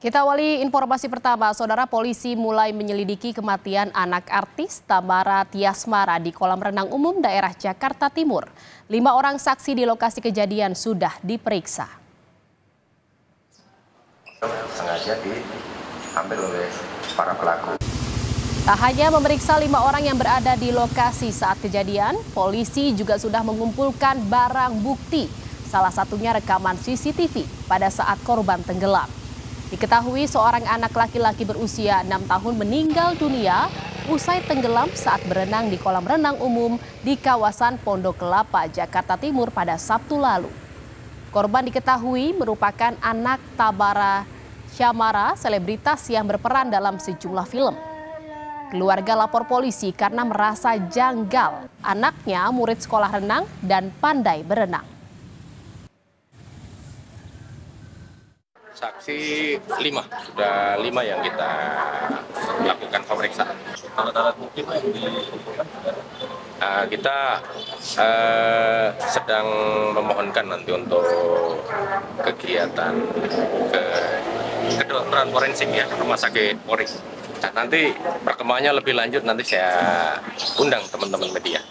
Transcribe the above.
Kita awali informasi pertama, saudara. Polisi mulai menyelidiki kematian anak artis Tamara Tyasmara di kolam renang umum daerah Jakarta Timur. 5 orang saksi di lokasi kejadian sudah diperiksa. Sengaja diambil oleh para pelaku. Tak hanya memeriksa 5 orang yang berada di lokasi saat kejadian, polisi juga sudah mengumpulkan barang bukti. Salah satunya rekaman CCTV pada saat korban tenggelam. Diketahui seorang anak laki-laki berusia 6 tahun meninggal dunia usai tenggelam saat berenang di kolam renang umum di kawasan Pondok Kelapa, Jakarta Timur pada Sabtu lalu. Korban diketahui merupakan anak Tamara Tyasmara, selebritas yang berperan dalam sejumlah film. Keluarga lapor polisi karena merasa janggal. Anaknya murid sekolah renang dan pandai berenang. Saksi 5, sudah 5 yang kita lakukan pemeriksaan. Alat-alat bukti yang dikumpulkan? Kita sedang memohonkan nanti untuk kegiatan kedokteran forensik ya, rumah sakit Polri. Nanti perkembangannya lebih lanjut nanti saya undang teman-teman media.